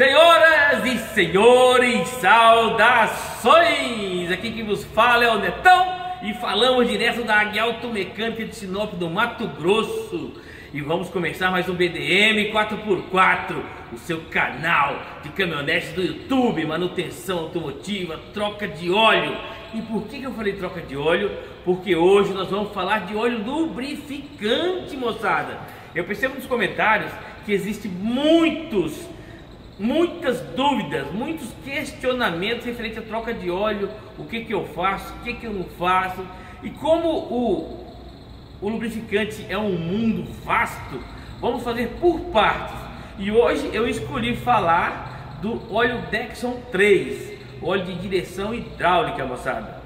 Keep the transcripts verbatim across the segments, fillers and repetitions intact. Senhoras e senhores, saudações! Aqui que vos fala é o Netão e falamos direto da Águia Auto Mecânica de Sinop do Mato Grosso. E vamos começar mais um B D M quatro por quatro, o seu canal de caminhonetes do YouTube, manutenção automotiva, troca de óleo. E por que eu falei troca de óleo? Porque hoje nós vamos falar de óleo lubrificante, moçada. Eu percebo nos comentários que existem muitos, muitas dúvidas, muitos questionamentos referente à troca de óleo, o que que eu faço, o que que eu não faço. E como o, o lubrificante é um mundo vasto, vamos fazer por partes. E hoje eu escolhi falar do óleo Dexron três, óleo de direção hidráulica, moçada.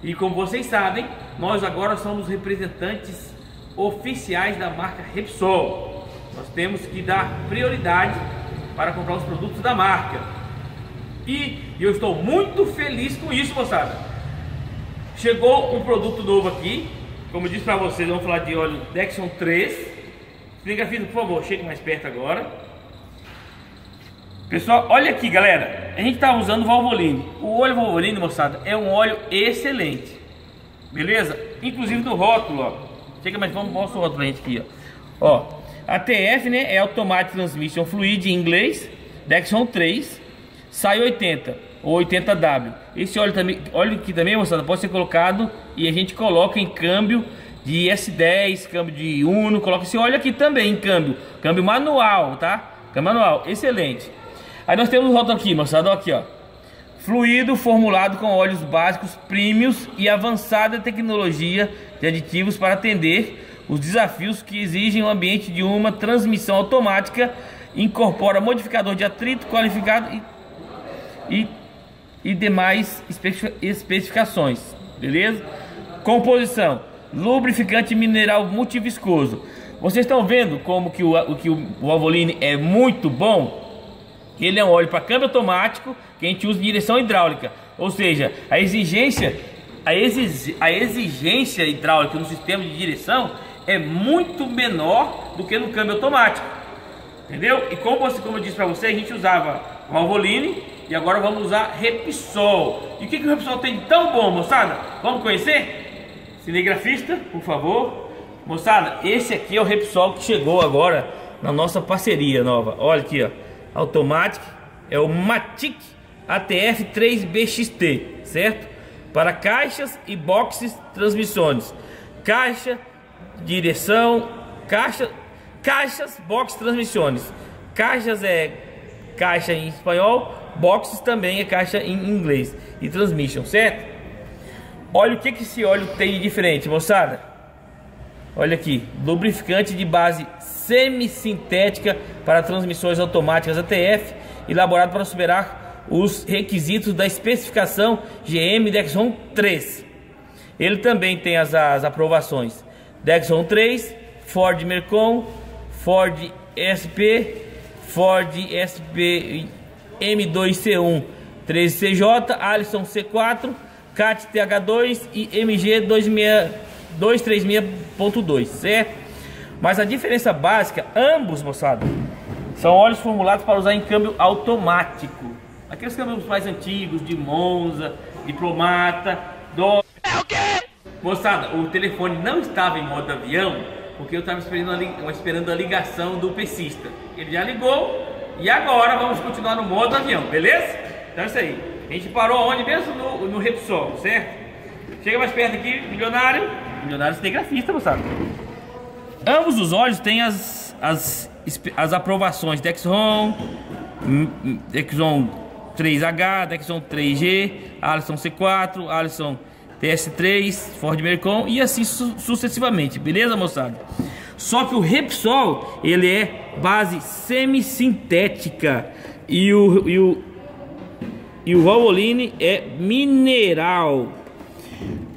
E como vocês sabem, nós agora somos representantes oficiais da marca Repsol. Nós temos que dar prioridade para comprar os produtos da marca. E eu estou muito feliz com isso, moçada. Chegou um produto novo aqui. Como eu disse para vocês, vamos falar de óleo Dexron três. Cinegrafista, por favor, chegue mais perto agora. Pessoal, olha aqui, galera. A gente está usando o Valvoline. O óleo Valvoline, moçada, é um óleo excelente. Beleza? Inclusive no rótulo, ó. Chega mais, vamos mostrar o rótulo pra gente aqui, ó. Ó. A T F, né, é Automatic Transmission Fluid em inglês, Dexron três, sai oitenta ou oitenta W. Esse óleo também, óleo que também, moçada, pode ser colocado e a gente coloca em câmbio de S dez, câmbio de Uno, coloca esse óleo aqui também em câmbio, câmbio manual, tá? Câmbio manual, excelente. Aí nós temos o rótulo aqui, moçada, aqui, ó. Fluido formulado com óleos básicos, premiums e avançada tecnologia de aditivos para atender os desafios que exigem o ambiente de uma transmissão automática, incorpora modificador de atrito qualificado e, e, e demais especificações, beleza? Composição, lubrificante mineral multiviscoso. Vocês estão vendo como que o, o, que o Valvoline é muito bom? Ele é um óleo para câmbio automático que a gente usa em direção hidráulica, ou seja, a exigência, a exig, a exigência hidráulica no sistema de direção é muito menor do que no câmbio automático, entendeu? E como, você, como eu disse para você, a gente usava Valvoline e agora vamos usar Repsol. E o que, que o Repsol tem tão bom, moçada? Vamos conhecer? Cinegrafista, por favor. Moçada, esse aqui é o Repsol que chegou agora na nossa parceria nova. Olha aqui, ó. Automatic, é o Matic A T F três B X T, certo? Para caixas e boxes transmissões. Caixa, direção, caixa, caixas, box, transmissões. Caixas é caixa em espanhol, boxes também é caixa em inglês. E transmission, certo? Olha o que, que esse óleo tem de diferente, moçada. Olha aqui, lubrificante de base semissintética para transmissões automáticas A T F, elaborado para superar os requisitos da especificação G M Dexron três. Ele também tem as, as aprovações Dexron três, Ford Mercon, Ford S P, Ford S P M dois C um treze C J, Allison C quatro, Cat T H dois e M G dois três seis ponto dois, certo? Mas a diferença básica, ambos, moçada, são óleos formulados para usar em câmbio automático. Aqueles câmbios mais antigos, de Monza, Diplomata, do... É o quê? Moçada, o telefone não estava em modo avião, porque eu estava esperando, esperando a ligação do pesista. Ele já ligou e agora vamos continuar no modo avião, beleza? Então é isso aí. A gente parou onde mesmo? No, no Repsol, certo? Chega mais perto aqui, milionário. Milionário cinegrafista, moçada. Ambos os olhos têm as, as, as aprovações Dexron, Dexron três H, Dexron três G, Allison C quatro, Allison T S três, Ford Mercon e assim su sucessivamente, beleza, moçada? Só que o Repsol, ele é base semissintética e o, e o, e o Valvoline é mineral.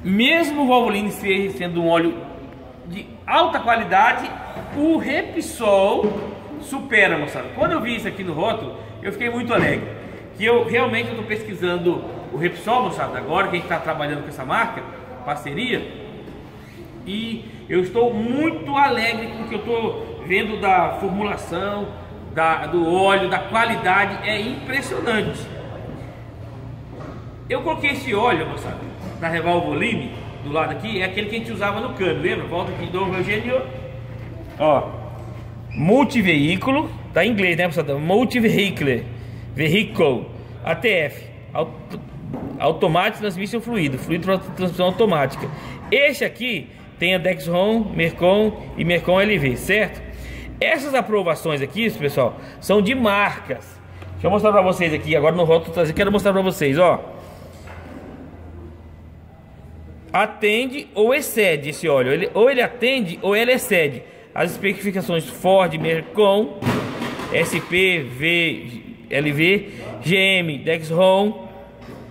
Mesmo o Valvoline ser, sendo um óleo de alta qualidade, o Repsol supera, moçada. Quando eu vi isso aqui no rótulo, eu fiquei muito alegre. Que eu realmente estou pesquisando o Repsol, moçada, agora que a gente está trabalhando com essa marca, parceria, e eu estou muito alegre com o que eu estou vendo da formulação, da, do óleo, da qualidade, é impressionante. Eu coloquei esse óleo, moçada, na Valvoline, do lado aqui, é aquele que a gente usava no câmbio, lembra? Volta aqui, Dom Eugênio. Ó, multiveículo, tá em inglês, né, moçada? Multiveículo, vehicle, A T F, auto, automático, transmissão fluido, fluido para transmissão automática. Esse aqui tem a Dexron, Mercon e Mercon L V, certo? Essas aprovações aqui, pessoal, são de marcas. Deixa eu mostrar pra vocês aqui, agora no rótulo traseiro, quero mostrar pra vocês, ó. Atende ou excede esse óleo, ele, ou ele atende ou ele excede as especificações Ford Mercon, S P V L V, G M Dexron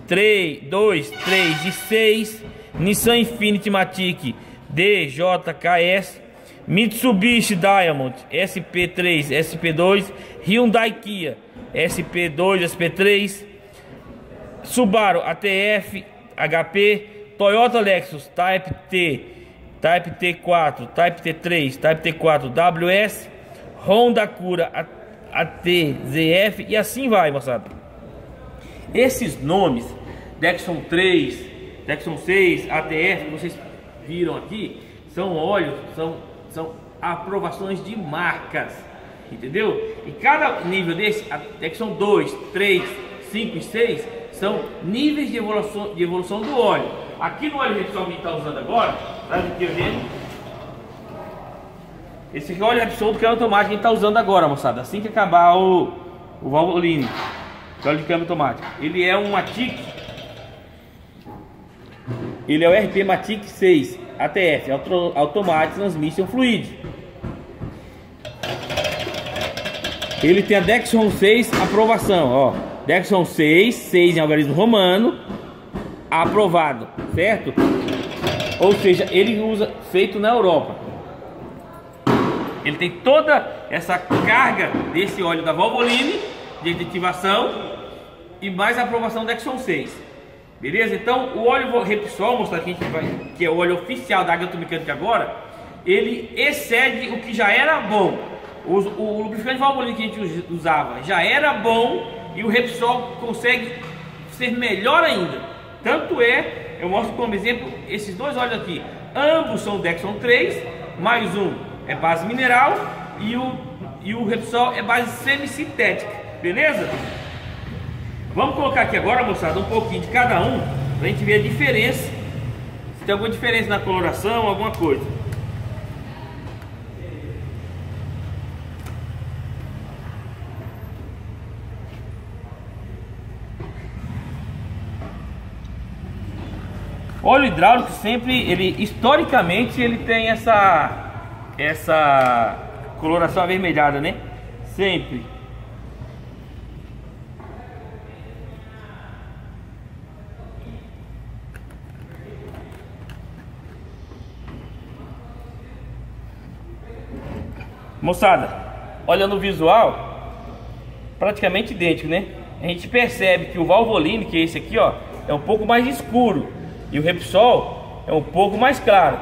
três, dois, três e seis, Nissan Infinity Matic, D J K S, Mitsubishi Diamond, S P três, S P dois, Hyundai Kia, S P dois, S P três, Subaru A T F, H P, Toyota Lexus, Type-T, Type-T quatro, Type-T três, Type-T quatro, W S, Honda Cura, A T Z F e assim vai, moçada. Esses nomes, Dexron três, Dexron seis, A T F, vocês viram aqui, são óleos, são, são aprovações de marcas, entendeu? E cada nível desse, a Dexron dois, três, cinco e seis, são níveis de evolução, de evolução do óleo. Aqui no óleo Repsol que a gente está usando agora, sabe o que eu vejo? Esse aqui é o óleo Repsol que é automático que a gente está usando agora, moçada, assim que acabar o, o Valvoline, que é o óleo de câmbio automático. Ele é um Matic, ele é o R P Matic seis A T F, Auto, Automatic Transmission Fluid. Ele tem a Dexron seis aprovação, ó, Dexron seis, seis em algarismo romano, aprovado, certo? Ou seja, ele usa, feito na Europa. Ele tem toda essa carga desse óleo da Valvoline, de aditivação e mais a aprovação Dexron seis. Beleza? Então o óleo Repsol, mostrar aqui que, vai, que é o óleo oficial da Águia Auto Mecânica agora, ele excede o que já era bom. O, o, o lubrificante Valvoline que a gente usava já era bom e o Repsol consegue ser melhor ainda. Tanto é, eu mostro como exemplo esses dois óleos aqui. Ambos são Dexron três, mais um é base mineral e o, e o Repsol é base semissintética. Beleza? Vamos colocar aqui agora, moçada, um pouquinho de cada um, pra gente ver a diferença, se tem alguma diferença na coloração, alguma coisa. Óleo hidráulico sempre, ele historicamente, ele tem essa, essa coloração avermelhada, né? Sempre. Moçada, olhando o visual, praticamente idêntico, né? A gente percebe que o Valvoline, que é esse aqui, ó, é um pouco mais escuro. E o Repsol é um pouco mais claro.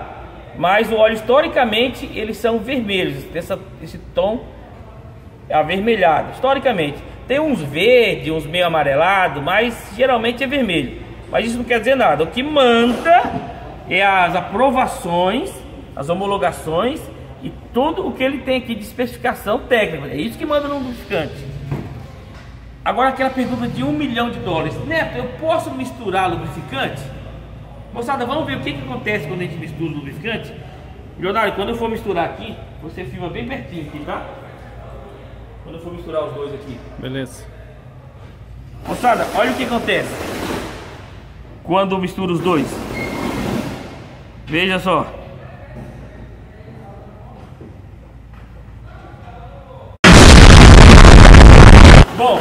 Mas o óleo, historicamente, eles são vermelhos. Tem essa, esse tom avermelhado, historicamente. Tem uns verdes, uns meio amarelado, mas geralmente é vermelho. Mas isso não quer dizer nada. O que manda é as aprovações, as homologações e tudo o que ele tem aqui de especificação técnica. É isso que manda no lubrificante. Agora aquela pergunta de um milhão de dólares. Neto, eu posso misturar lubrificante? Moçada, vamos ver o que, que acontece quando a gente mistura o lubrificante. Leonardo, quando eu for misturar aqui, você filma bem pertinho aqui, tá? Quando eu for misturar os dois aqui. Beleza. Moçada, olha o que acontece quando eu misturo os dois. Veja só. Bom,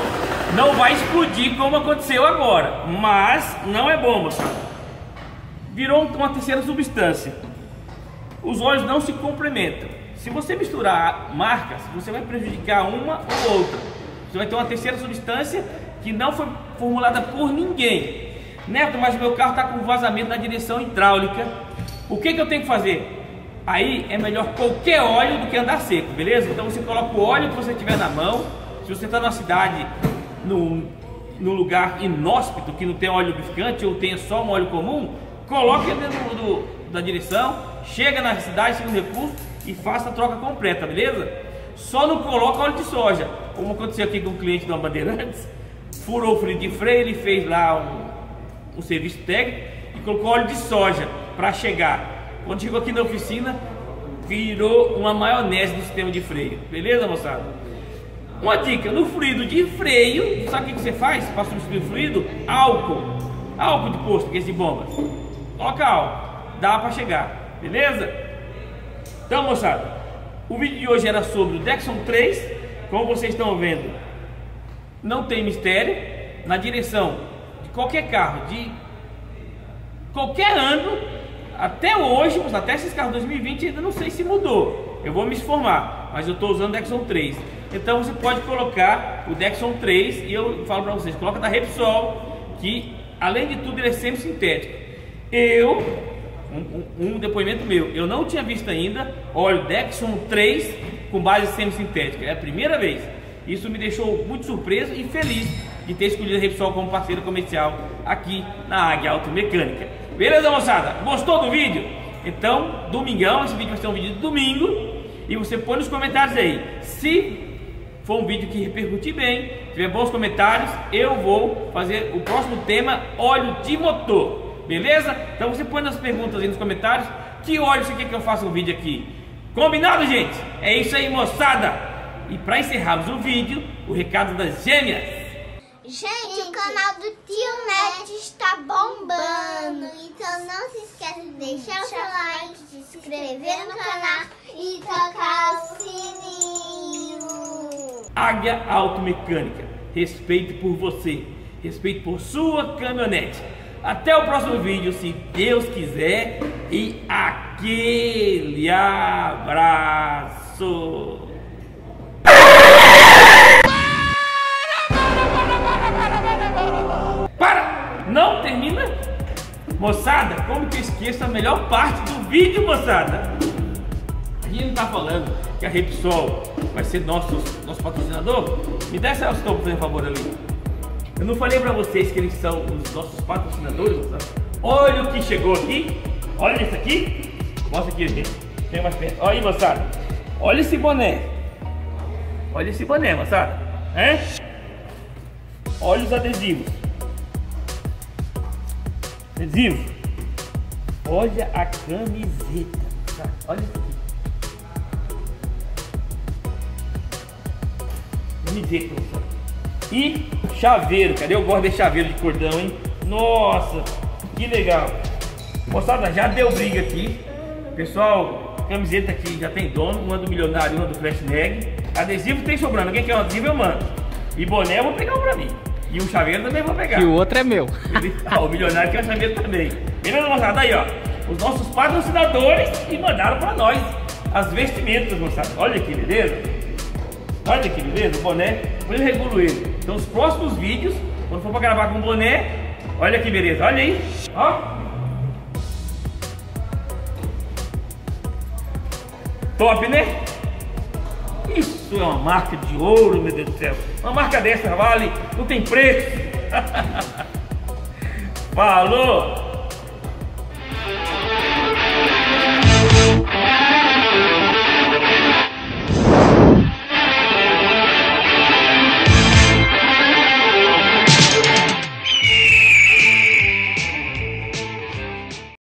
não vai explodir como aconteceu agora, mas não é bom, moçada. Virou uma terceira substância. Os óleos não se complementam. Se você misturar marcas, você vai prejudicar uma ou outra. Você vai ter uma terceira substância que não foi formulada por ninguém. Neto, mas meu carro está com vazamento na direção hidráulica. O que, que eu tenho que fazer? aí é melhor qualquer óleo do que andar seco, beleza? Então você coloca o óleo que você tiver na mão. Se você está numa cidade, num, num lugar inóspito, que não tem óleo lubrificante ou tem só um óleo comum, coloque dentro do, da direção, chega na cidade, chega no recurso e faça a troca completa, beleza? Só não coloca óleo de soja, como aconteceu aqui com um cliente da Bandeirantes, furou o freio de freio, ele fez lá um, um serviço técnico e colocou óleo de soja para chegar. Quando chegou aqui na oficina, virou uma maionese no sistema de freio. Beleza, moçada? Uma dica, no fluido de freio, sabe o que você faz para substituir o fluido? Álcool. Álcool de posto, que é de bombas. Coloca álcool. Dá para chegar. Beleza? Então, moçada, o vídeo de hoje era sobre o Dexron três. Como vocês estão vendo, não tem mistério. Na direção de qualquer carro, de qualquer ano... Até hoje, até esses carros dois mil e vinte, ainda não sei se mudou. Eu vou me informar, mas eu estou usando o Dexron três. Então você pode colocar o Dexron três e eu falo para vocês, coloca da Repsol, que além de tudo ele é sempre sintético. Eu, um, um, um depoimento meu, eu não tinha visto ainda óleo Dexron três com base semi sintética. É a primeira vez. Isso me deixou muito surpreso e feliz de ter escolhido a Repsol como parceiro comercial aqui na Águia Auto Mecânica. Beleza, moçada? Gostou do vídeo? Então, domingão, esse vídeo vai ser um vídeo de domingo. E você põe nos comentários aí. Se for um vídeo que repercutir bem, tiver bons comentários, eu vou fazer o próximo tema, óleo de motor. Beleza? Então você põe nas perguntas aí nos comentários. Que óleo você quer que eu faça um vídeo aqui? Combinado, gente? É isso aí, moçada! E para encerrarmos o vídeo, o recado das gêmeas. Gente, o canal do Tio Net está bombando. Então não se esqueça de deixar o seu like, se inscrever no canal e tocar o sininho. Águia Auto Mecânica, respeito por você, respeito por sua caminhonete. Até o próximo vídeo, se Deus quiser, e aquele abraço. Para! Não termina? Moçada, como que eu esqueço a melhor parte do vídeo, moçada? A gente não tá falando que a Repsol vai ser nosso, nosso patrocinador? Me dá essa opção, por favor, ali. Eu não falei pra vocês que eles são os nossos patrocinadores, moçada? Olha o que chegou aqui. Olha isso aqui. Mostra aqui, gente. Tem mais perto. Olha aí, moçada. Olha esse boné. Olha esse boné, moçada. É? Olha os adesivos. Adesivo. Olha a camiseta, tá? Olha isso aqui. Camiseta, pessoal. E chaveiro, cadê? Eu gosto de chaveiro de cordão, hein? Nossa, que legal. Moçada, já deu briga aqui. Pessoal, camiseta aqui já tem dono. Uma do milionário, uma do Flash Mag. Adesivo tem sobrando, alguém quer um adesivo eu mando. E boné eu vou pegar um pra mim. E um chaveiro também vou pegar. E o outro é meu. Ah, o milionário quer o chaveiro também. Beleza, moçada? Aí, ó. Os nossos patrocinadores que mandaram pra nós as vestimentas, moçada. Olha aqui, beleza? Olha aqui, beleza? O boné. Depois eu regulo ele. Então, os próximos vídeos, quando for pra gravar com o boné, olha aqui, beleza? Olha aí. Ó. Top, né? Isso é uma marca de ouro, meu Deus do céu. Uma marca dessa vale, não tem preço. Falou!